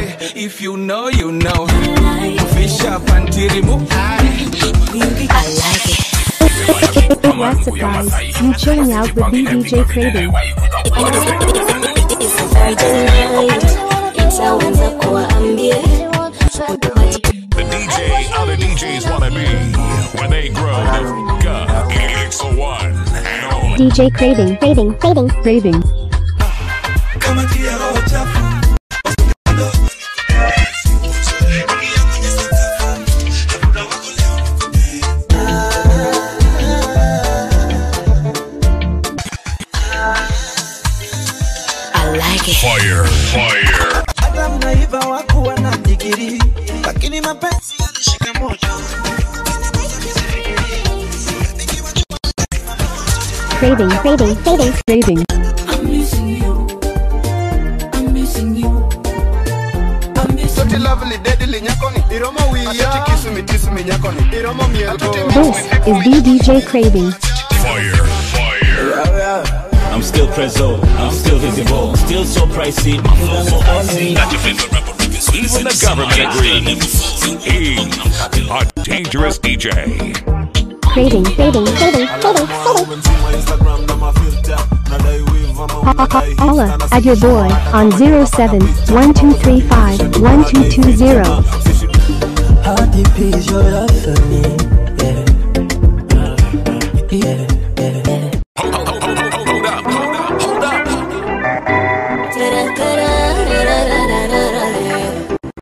Hey, if you know, you know. Fish up and tirimu. I like it. Yes, surprise. I'm chilling out with VDJ Craving. It's a very night. It's a winter core ambient. The DJ, all the DJs wanna be when they grow. It's a one. DJ Craving, Craving, Craving, Craving. Come and get out. Fire, fire. Adam na iva waku wana digiri, lakini mapenzi yanashika moyo. Craving, craving, craving, craving. I'm missing you, I'm missing you, I'm missing you. Lovely deadly nyakoni, iromo wiya. Kisumi kisumi nyakoni, iromo mielgo. This is VDJ Craving. Fire, fire. Yeah, yeah. I'm still prezzo, I'm still visible, still so pricey, my flow so pricey. Not your favorite rapper, Rickens, listen to someone agrees. He, a dangerous DJ. Craving, craving, craving, craving, craving. Holla, add your boy on 07-1235-1220. How deep is your love for me? Yeah, yeah.